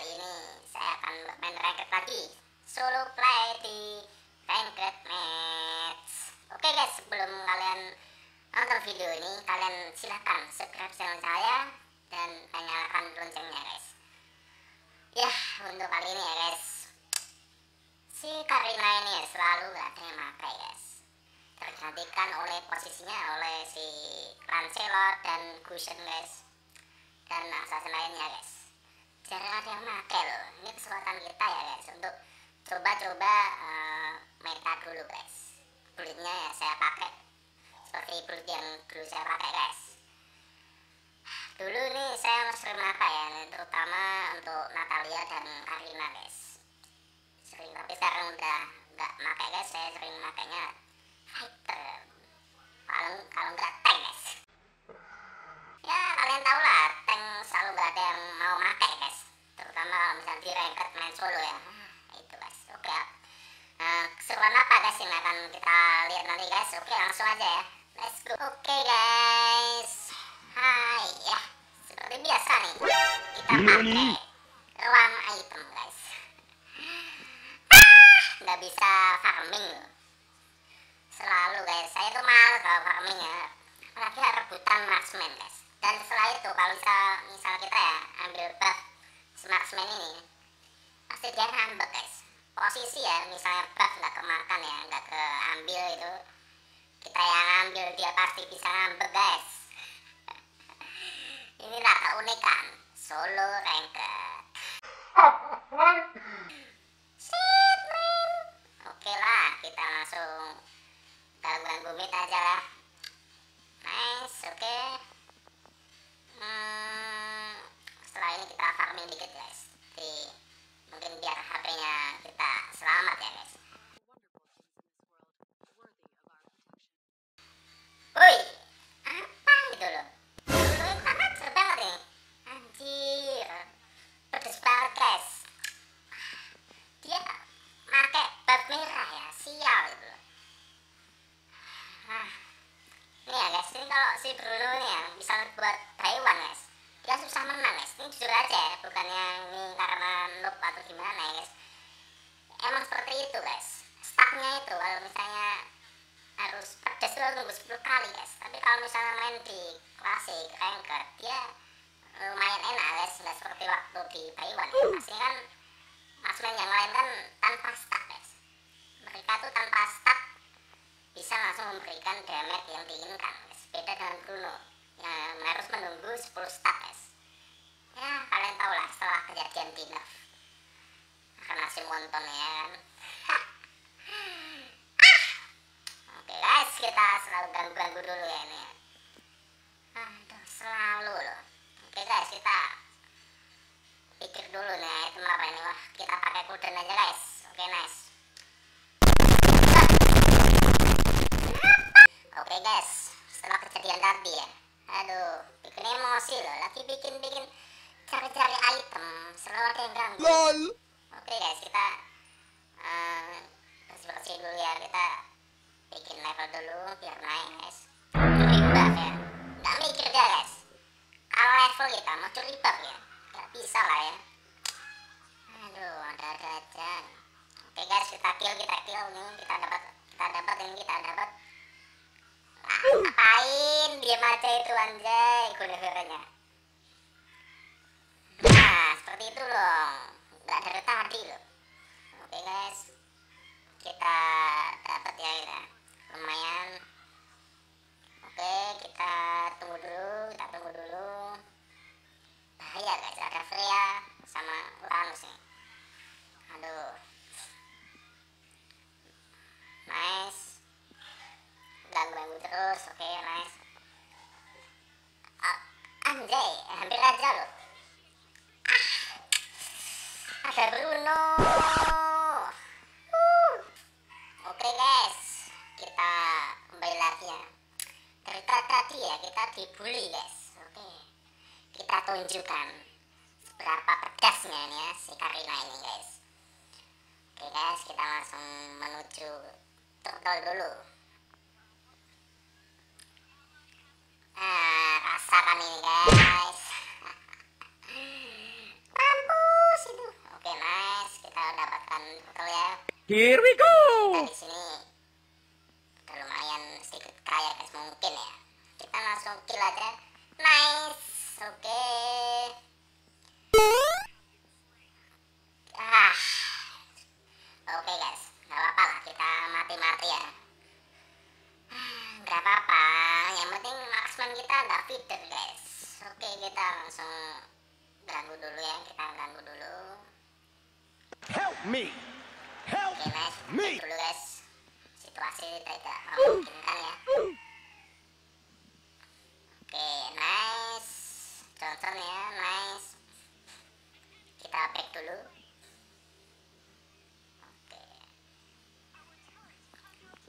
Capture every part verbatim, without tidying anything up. kali ini saya akan main ranked lagi, solo play di ranked match. Oke guys, sebelum kalian nonton video ini, kalian silahkan subscribe channel saya dan nyalakan loncengnya guys. Ya, untuk kali ini ya guys, si Karina ini selalu gak ada yang pakai guys, tergantikan oleh posisinya oleh si Lancelot dan Gusion guys, dan assassin lainnya guys. Jarang ada yang pakai loh. Ini kesempatan kita ya guys untuk coba-coba uh, meta dulu guys. Bulletnya ya saya pakai seperti bullet yang dulu saya pakai guys. Dulu nih saya sering pakai ya, terutama untuk Natalia dan Karina guys. Sering, tapi sekarang udah nggak pakai guys. Saya sering makainya fighter, kalau kalau nggak tank guys. Ya kalian tau lah, tank selalu nggak ada yang mau pakai guys, terutama kalau misalnya di ranked main solo ya. Nah, itu guys. Oke, nah, keseruan apa guys ini akan kita lihat nanti guys. Oke, langsung aja ya, let's go. Oke guys, hai ya, seperti biasa nih kita pakai ruang item guys. Ah, nggak bisa farming loh. Selalu guys, saya tuh malas kalau farming ya, apalagi rebutan marksman guys. Dan setelah itu kalau misal, misal kita ya ambil buff si marksman ini, pasti dia ngambek guys. Posisi ya, misalnya buff nggak kemakan ya, nggak keambil itu, kita yang ambil dia pasti bisa ngambek guys. Inilah keunikan solo ranked. Shit man. Oke lah, kita langsung ganggu-ganggu mid aja lah. Nice, oke okay. hmm, Setelah ini kita farming dikit guys. Jadi, mungkin biar H P-nya kita selamat ya guys. Woi, apa gitu loh. Lumayan banget, seru banget nih. Anjir, pedes banget guys. Dia pakai bab merah ya, sial gitu loh. Nah, ini ya guys, ini kalau si Bruno ini ya, misalnya buat Taiwan guys, dia susah menang guys. Ini jujur aja ya, bukannya ini karena noob atau gimana ya guys, emang seperti itu guys. Stacknya itu kalau misalnya harus pedes tuh nunggu sepuluh kali guys. Tapi kalau misalnya main di klasik ranked, dia lumayan enak guys, nggak seperti waktu di Taiwan ya. Pasti kan maksudnya yang lain kan tanpa stack guys, mereka tuh tanpa stack bisa langsung memberikan damage yang diinginkan guys. Beda dengan Bruno yang harus menunggu sepuluh stack guys. Ya kalian tau lah setelah kejadian di nerf karena si monton ya kan. Ah! Oke guys, kita selalu ganggu-ganggu dulu ya ini. Aduh, selalu loh. Oke guys, kita pikir dulu nih item apa ini. Wah, kita pakai cooldown aja guys. Oke, nice. Oke guys, setelah kejadian tadi ya, aduh, bikin emosi loh, lagi bikin-bikin cari-cari item, selalu ada yang ganggu. Oke guys, kita uh, bersih-bersih dulu ya, kita bikin level dulu biar naik guys. Curi buff ya, nggak mikir dia guys, kalau level kita mau curi buff ya, nggak bisa lah ya. Aduh, ada-ada aja. Oke guys, kita kill, kita kill nih, kita dapat, kita dapat ini, kita dapat. Apain diam aja itu anjay gunanya. Nah seperti itu loh, nggak dari tadi loh. Oke guys, kita dapat ya kita. Lumayan. Oke, kita tunggu dulu, kita tunggu dulu. Bahaya guys, ada Freya sama Uranus nih. Aduh, nice. Ganggu-ganggu terus, oke okay, nice. Oh, anjay, hampir aja loh. Ah, ada Bruno. Uh. Oke okay, guys, kita kembali lagi ya. Cerita tadi ya kita dibully guys. Oke, okay. Kita tunjukkan seberapa pedasnya ini ya si Karina ini guys. Oke okay, guys, kita langsung menuju turtle dulu. Nah, rasakan ini guys. Mampus, ini Here we go. Nah, di sini lumayan sedikit kaya guys, mungkin ya. Kita langsung kill aja. Nice. Oke. Okay. Ah. Oke okay, guys, nggak apa-apa lah kita mati-mati ya. Nggak apa-apa. Yang penting marksman kita nggak feeder guys. Oke okay, kita langsung ganggu dulu ya, kita ganggu dulu. Help me, help okay, nice. me. Dulu guys, situasi tidak memungkinkan ya. Oke okay, nice, Johnson ya, nice. Kita back dulu. Oke. Okay.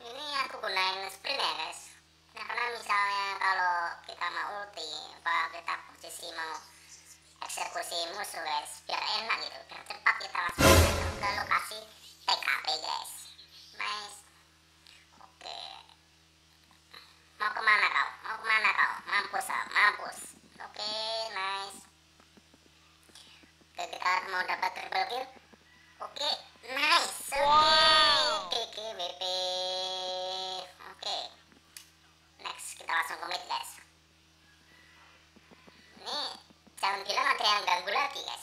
Ini aku gunain sprint ya guys. Nah, karena misalnya kalau kita mau ulti, kalau kita posisi mau eksekusi musuh guys, biar enak gitu, biar cepat kita langsung ke lokasi T K P guys. Nice. Oke. Mau kemana kau? Mau kemana kau? Mampus ah, mampus. Oke, nice. Oke, kita mau dapat triple kill. Oke, nice. Oke, wow. Oke, B P. Oke. Next, kita langsung commit guys. Nih. Jangan bilang ada yang ganggu lagi guys.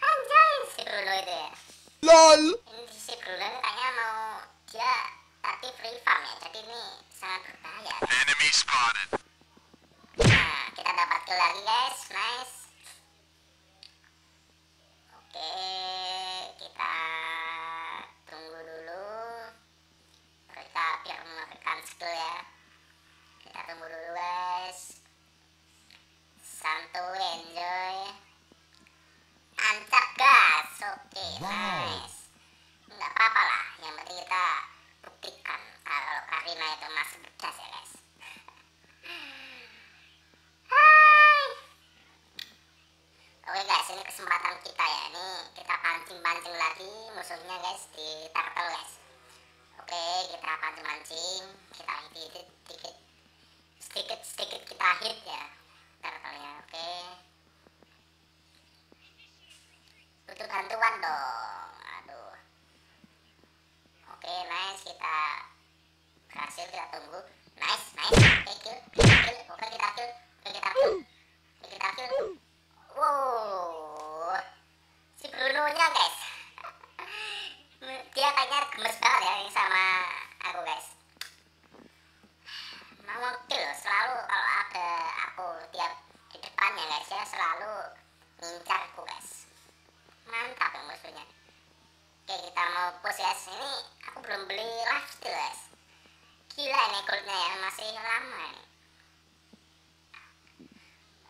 Anjay, si Bruno itu ya. LOL. Ini si Bruno kayaknya mau, dia tadi free farm ya, jadi ini sangat berbahaya. Enemy spotted. Nah, kita dapat kill lagi guys, nice. Oke, kita tunggu dulu. Kita biar menggunakan skill ya. Kita tunggu dulu guys. Santu, enjoy. Ancak gas. Oke, okay, nice. Nggak apa-apa lah, yang penting kita buktikan kalau Karina itu masih berdas ya guys. Hai. Oke okay, guys, ini kesempatan kita ya. Ini kita pancing-pancing lagi musuhnya guys, di turtle guys. Oke, okay, kita pancing-pancing. Kita hit-hit sedikit. Sedikit-sedikit kita hit ya. Tertelnya, oke okay. Butuh bantuan dong. Aduh. Oke okay, nice, kita berhasil, kita tunggu. Nice, nice. Oke kill, kita kill. Oke kita kill, oke kita kill, oke kita kill. Wow, si Bruno nya guys. Dia kayaknya gemes banget ya sama aku guys. Mau kill selalu kalau ada aku tiap di depannya guys ya, selalu ngincarku guys. Mantap ya musuhnya. Oke kita mau push guys. Ini aku belum beli lifesteal guys. Gila ini goldnya ya, masih lama nih.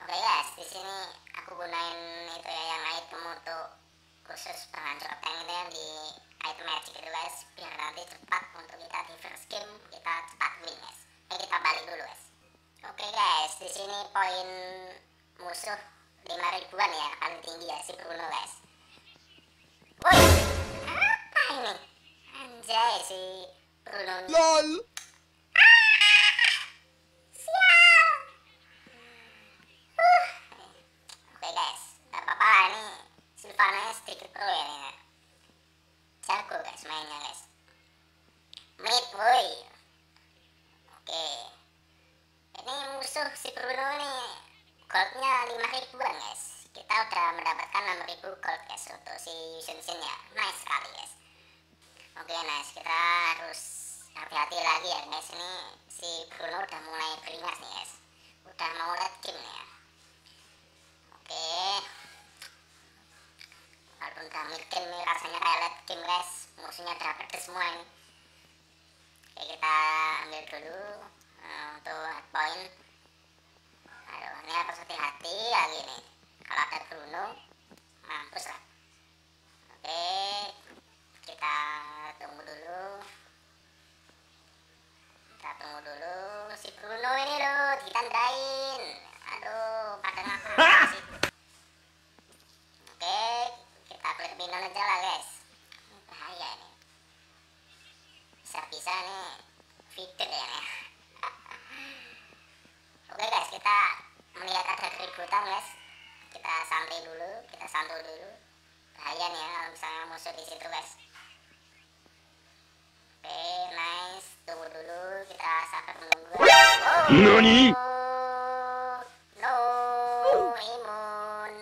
Oke guys, di sini aku gunain itu ya, yang item untuk khusus penghancur tank itu yang di item magic itu guys, biar nanti cepat untuk kita di first game kita cepat win guys. Kita balik dulu guys. Oke guys, di sini poin musuh lima ribuan ya, paling tinggi ya si Bruno guys. Woi, apa ini? Anjay si Bruno. Lol. Ah, sial. Uh. Oke guys, nggak apa-apa lah ini Silvana sedikit pro ya ini. Jago guys mainnya guys. Mid woi. Oke, ini musuh si Bruno nih goldnya lima ribuan guys. Kita udah mendapatkan enam ribu gold guys untuk si Yusin-Sin ya. Nice sekali guys. Oke nice, kita harus hati-hati lagi ya guys. Ini si Bruno udah mulai beringas nih guys, udah mau late game nih ya. Oke, walaupun udah mid game nih rasanya kayak late game guys, musuhnya udah pedes semua ini. Oke, kita ambil dulu uh, untuk hardpoint. Aduh, ini harus hati-hati lagi nih. Kalau ada Bruno, mampus lah. Oke, kita tunggu dulu. Kita tunggu dulu. Si Bruno ini loh, ditandain. Aduh, pada ngapain sih. Oke, kita clear minum aja lah guys. Bahaya ini. Bisa-bisa nih fitur ya nih. Oke guys, kita melihat ada keributan guys. Kita santai dulu, kita santai dulu. bahaya nih kalau misalnya musuh di situ, guys. Oke, nice. Tunggu dulu, kita sabar menunggu. Oh, no, imun.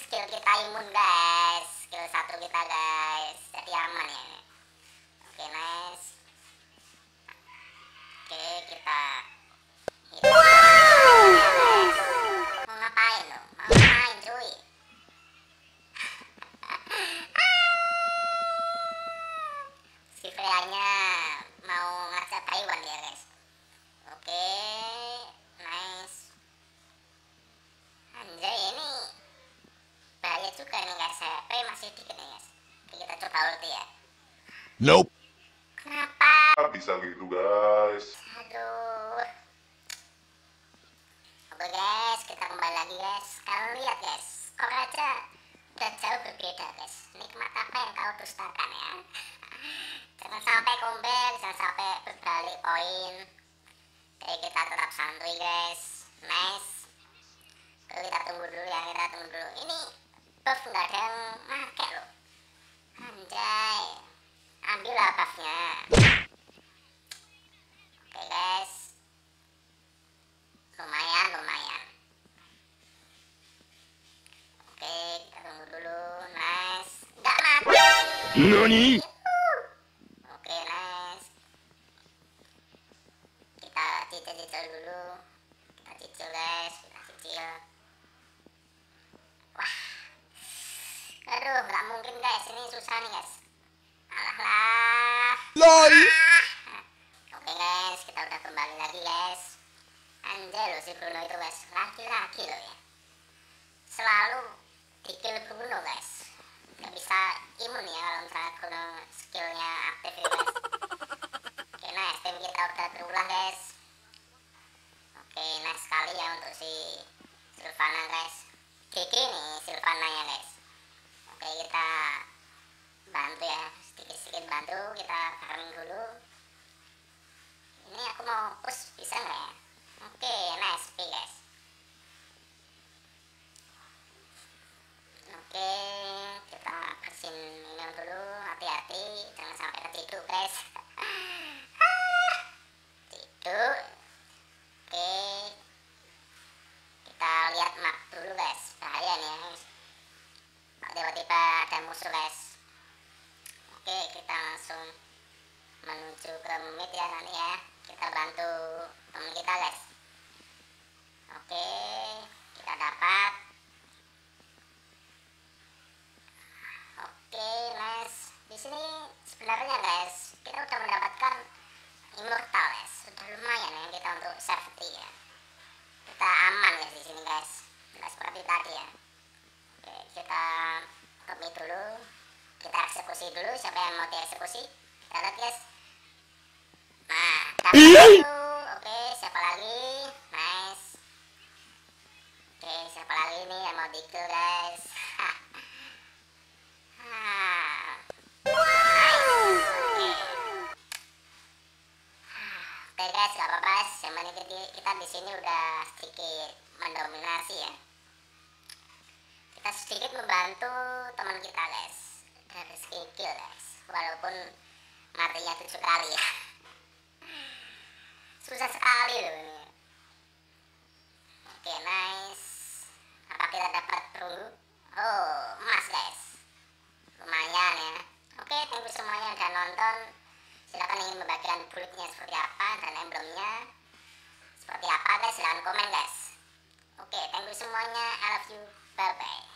Skill kita imun, guys. Skill satu kita, guys. Jadi aman ya. Oke, nice. Oke, kita nope. Kenapa? Bisa gitu, guys. Aduh. Oke, guys, kita kembali lagi, guys. Kalian lihat, guys, skor aja udah jauh berbeda, guys. Nikmat apa yang kau dustakan ya? Jangan sampai komplain, jangan sampai berbalik poin. Jadi kita tetap santuy, guys. Nice. Lalu kita tunggu dulu ya, kita tunggu dulu. Ini buff nggak ada yang make loh. Anjay. Ambil lapasnya. Oke, guys, lumayan lumayan. Oke, kita tunggu dulu. Nice. Nggak mati. Nani? Oke, nice. Kita cicil-cicil dulu. Kita cicil, guys. Kita cicil. Wah, aduh, nggak mungkin, guys. Ini susah nih, guys. Alah, lol. Oke, guys, kita udah kembali lagi, guys. Anjay loh si Bruno itu, guys. Laki-laki loh ya. Selalu di-kill Bruno, guys. Gak bisa imun ya kalau misalnya Bruno skillnya aktif ya, guys. Oke, nice. Tim kita udah terulang, guys. Oke, nice sekali ya untuk si Silvana, guys. G G nih Silvana ya, guys. Oke, kita bantu ya, sedikit-sedikit bantu, kita farming dulu. Ini aku mau push, bisa nggak ya? Oke, nice, oke, guys. Oke, kita bersihin minum dulu, hati-hati, jangan sampai ketidur, guys. Tidur. Oke, kita lihat map dulu, guys. Bahaya nih, guys. Tiba-tiba ada musuh, guys. Oke, kita langsung menuju ke mid ya nanti ya. Kita bantu teman kita, guys. Oke, kita dapat. Oke, nice. Di sini sebenarnya, guys, kita udah mendapatkan immortal, guys. Sudah lumayan ya kita untuk safety ya. Kita aman, guys, di sini, guys. Tidak seperti tadi ya. Oke, kita ke mid dulu. Kita eksekusi dulu, siapa yang mau dieksekusi? Kita lihat, guys. Nah, kita oke, siapa lagi? Nice. Oke, siapa lagi nih yang mau di-kill, guys? Nice. Oke. Oke, guys, gak apa-apa, semuanya kita di sini udah sedikit mendominasi ya. Kita sedikit membantu teman kita, guys. Dari skill, guys, walaupun matinya tujuh kali ya. Susah sekali loh ini. Oke, nice. Apa kita dapat perlu? Oh, emas, guys. Lumayan ya. Oke, thank you semuanya udah nonton. Silahkan ingin membagikan bulletnya seperti apa dan emblemnya seperti apa, guys. Silahkan komen, guys. Oke, thank you semuanya. I love you. Bye-bye.